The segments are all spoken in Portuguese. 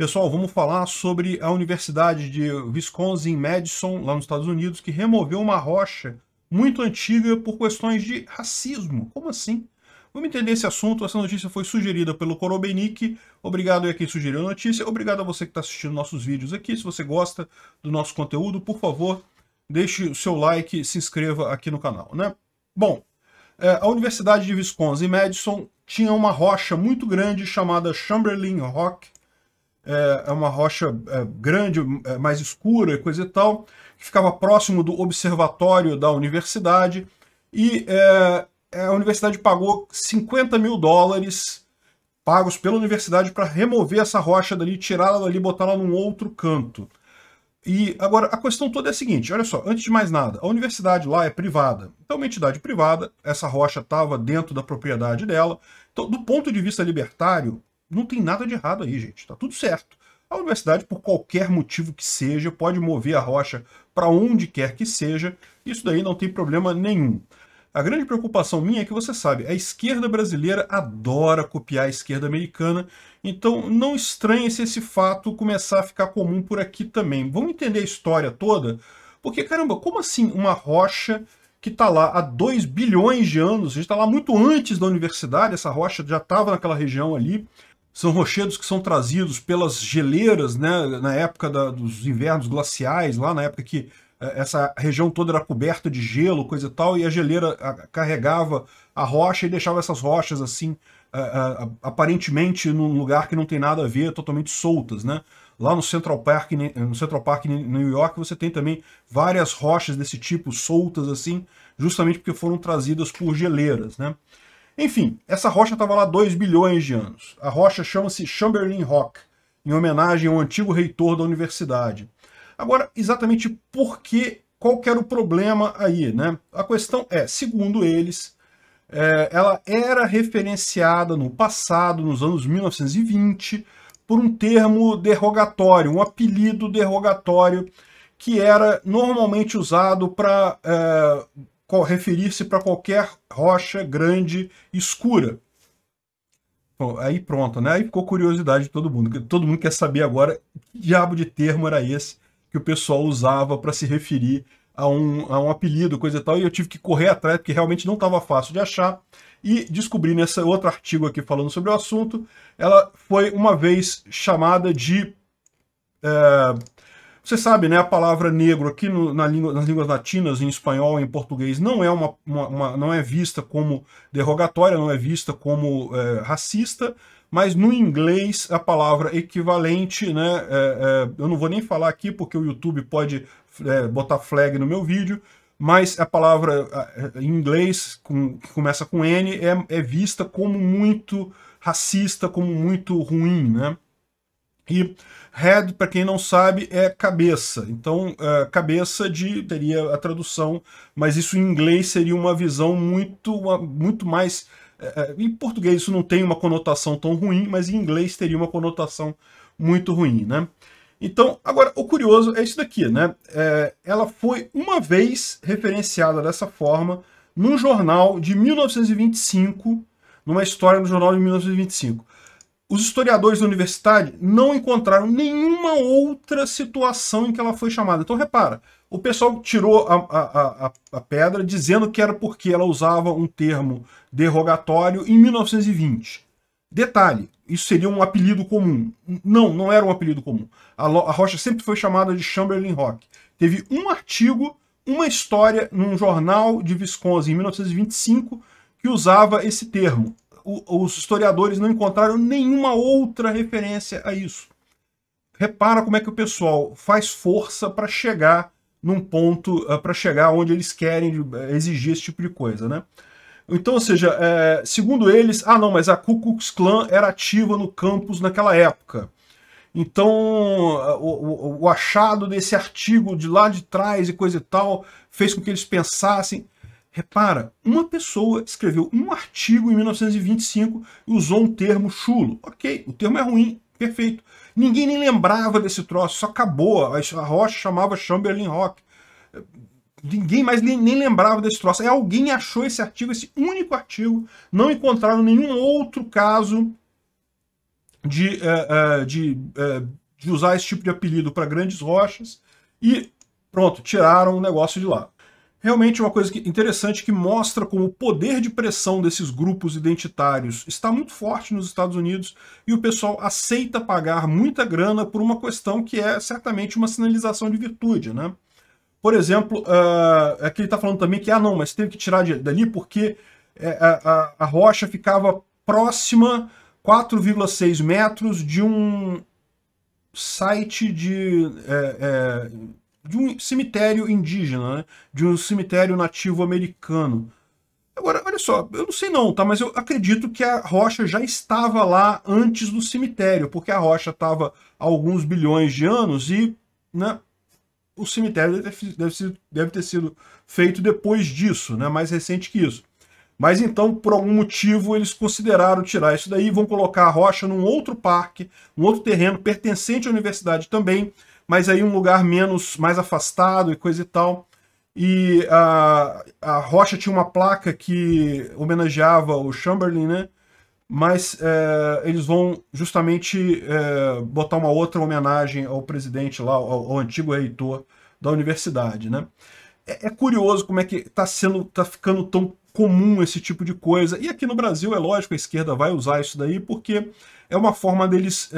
Pessoal, vamos falar sobre a Universidade de Wisconsin-Madison, lá nos Estados Unidos, que removeu uma rocha muito antiga por questões de racismo. Como assim? Vamos entender esse assunto. Essa notícia foi sugerida pelo Corobenik. Obrigado a quem sugeriu a notícia. Obrigado a você que está assistindo nossos vídeos aqui. Se você gosta do nosso conteúdo, por favor, deixe o seu like e se inscreva aqui no canal, né? Bom, a Universidade de Wisconsin-Madison tinha uma rocha muito grande chamada Chamberlin Rock. É uma rocha grande, mais escura, coisa e tal, que ficava próximo do observatório da universidade, e a universidade pagou 50 mil dólares pagos pela universidade para remover essa rocha dali, tirá-la dali, botá-la num outro canto. E agora, a questão toda é a seguinte, olha só, antes de mais nada, a universidade lá é privada, então uma entidade privada, essa rocha estava dentro da propriedade dela, então do ponto de vista libertário, não tem nada de errado aí, gente. Tá tudo certo. A universidade, por qualquer motivo que seja, pode mover a rocha para onde quer que seja. Isso daí não tem problema nenhum. A grande preocupação minha é que, você sabe, a esquerda brasileira adora copiar a esquerda americana. Então, não estranhe se esse fato começar a ficar comum por aqui também. Vamos entender a história toda? Porque, caramba, como assim uma rocha que está lá há 2 bilhões de anos? A gente está lá muito antes da universidade. Essa rocha já estava naquela região ali. São rochedos que são trazidos pelas geleiras, né, na época dos invernos glaciais, lá na época que essa região toda era coberta de gelo, coisa e tal, e a geleira carregava a rocha e deixava essas rochas assim, aparentemente num lugar que não tem nada a ver, totalmente soltas, né? Lá no Central Park, em New York, você tem também várias rochas desse tipo, soltas assim, justamente porque foram trazidas por geleiras, né? Enfim, essa rocha estava lá há 2 bilhões de anos. A rocha chama-se Chamberlin Rock, em homenagem ao antigo reitor da universidade. Agora, exatamente por que, qual que era o problema aí, né? A questão é, segundo eles, ela era referenciada no passado, nos anos 1920, por um termo derrogatório, um apelido derrogatório, que era normalmente usado para referir-se para qualquer rocha grande escura. Bom, aí pronto, né? Aí ficou curiosidade de todo mundo. Todo mundo quer saber agora que diabo de termo era esse que o pessoal usava para se referir a um apelido, coisa e tal. E eu tive que correr atrás, porque realmente não estava fácil de achar. E descobri nesse outro artigo aqui falando sobre o assunto, ela foi uma vez chamada de... Você sabe, né, a palavra negro aqui nas línguas latinas, em espanhol e em português, não é, não é vista como derrogatória, não é vista como racista, mas no inglês a palavra equivalente, né, eu não vou nem falar aqui porque o YouTube pode botar flag no meu vídeo, mas a palavra em inglês, que começa com N, é vista como muito racista, como muito ruim, né? E head, para quem não sabe, é cabeça. Então, cabeça teria a tradução, mas isso em inglês seria uma visão muito mais... Em português isso não tem uma conotação tão ruim, mas em inglês teria uma conotação muito ruim, né? Então, agora, o curioso é isso daqui, né? Ela foi uma vez referenciada dessa forma num jornal de 1925, numa história no jornal de 1925. Os historiadores da universidade não encontraram nenhuma outra situação em que ela foi chamada. Então, repara, o pessoal tirou a pedra dizendo que era porque ela usava um termo derrogatório em 1920. Detalhe, isso seria um apelido comum. Não, não era um apelido comum. A rocha sempre foi chamada de Chamberlin Rock. Teve um artigo, uma história, num jornal de Wisconsin, em 1925, que usava esse termo. Os historiadores não encontraram nenhuma outra referência a isso. Repara como é que o pessoal faz força para chegar num ponto, para chegar onde eles querem exigir esse tipo de coisa, né? Então, ou seja, segundo eles, não, mas a Ku Klux Klan era ativa no campus naquela época. Então, o achado desse artigo de lá de trás e coisa e tal fez com que eles pensassem. Repara, uma pessoa escreveu um artigo em 1925 e usou um termo chulo. Ok, o termo é ruim, perfeito. Ninguém nem lembrava desse troço, só acabou. A rocha chamava Chamberlin Rock. Ninguém mais nem lembrava desse troço. Aí alguém achou esse artigo, esse único artigo. Não encontraram nenhum outro caso de usar esse tipo de apelido para grandes rochas e pronto, tiraram o negócio de lá. Realmente é uma coisa interessante que mostra como o poder de pressão desses grupos identitários está muito forte nos Estados Unidos e o pessoal aceita pagar muita grana por uma questão que é certamente uma sinalização de virtude, né? Por exemplo, aqui ele está falando também que, ah não, mas teve que tirar dali porque a rocha ficava próxima 4,6 metros de um site de um cemitério indígena, né? De um cemitério nativo americano. Agora, olha só, eu não sei não, tá? Mas eu acredito que a rocha já estava lá antes do cemitério, porque a rocha estava há alguns bilhões de anos e, né, o cemitério deve ter sido feito depois disso, né? Mais recente que isso. Mas então, por algum motivo, eles consideraram tirar isso daí, vão colocar a rocha num outro parque, um outro terreno pertencente à universidade também, mas aí um lugar menos, mais afastado e coisa e tal. E a rocha tinha uma placa que homenageava o Chamberlin, né? Mas eles vão justamente botar uma outra homenagem ao presidente lá, ao antigo reitor da universidade, né? É curioso como é que tá ficando tão comum esse tipo de coisa. E aqui no Brasil, é lógico, a esquerda vai usar isso daí porque é uma forma deles...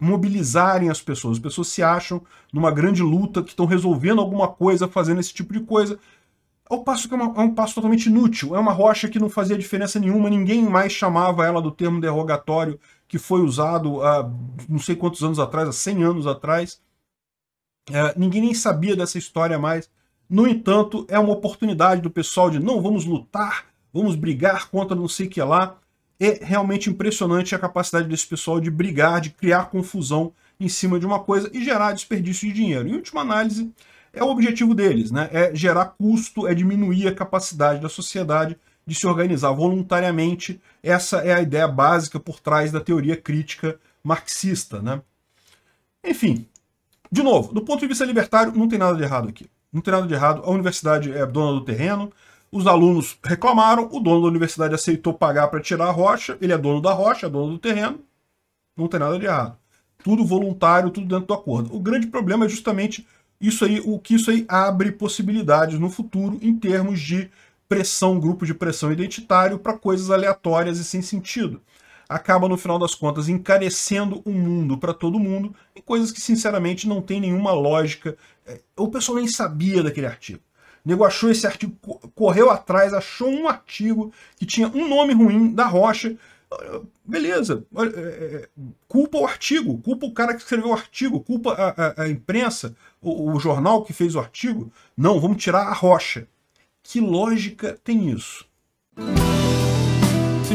mobilizarem as pessoas. As pessoas se acham numa grande luta, que estão resolvendo alguma coisa, fazendo esse tipo de coisa. Ao passo que é um passo totalmente inútil. É uma rocha que não fazia diferença nenhuma, ninguém mais chamava ela do termo derrogatório que foi usado há não sei quantos anos atrás, há 100 anos atrás. Ninguém nem sabia dessa história mais. No entanto, é uma oportunidade do pessoal de não, vamos lutar, vamos brigar contra não sei o que lá. É realmente impressionante a capacidade desse pessoal de brigar, de criar confusão em cima de uma coisa e gerar desperdício de dinheiro. Em última análise, é o objetivo deles, né? É gerar custo, é diminuir a capacidade da sociedade de se organizar voluntariamente. Essa é a ideia básica por trás da teoria crítica marxista, né? Enfim, de novo, do ponto de vista libertário, não tem nada de errado aqui. Não tem nada de errado, a universidade é dona do terreno, os alunos reclamaram, o dono da universidade aceitou pagar para tirar a rocha, ele é dono da rocha, é dono do terreno, não tem nada de errado. Tudo voluntário, tudo dentro do acordo. O grande problema é justamente isso aí, o que isso aí abre possibilidades no futuro em termos de pressão, grupo de pressão identitário para coisas aleatórias e sem sentido. Acaba, no final das contas, encarecendo o mundo para todo mundo em coisas que, sinceramente, não tem nenhuma lógica. O pessoal nem sabia daquele artigo. O nego achou esse artigo, correu atrás, achou um artigo que tinha um nome ruim da rocha. Beleza, culpa o artigo, culpa o cara que escreveu o artigo, culpa a imprensa, o jornal que fez o artigo. Não, vamos tirar a rocha. Que lógica tem isso? Se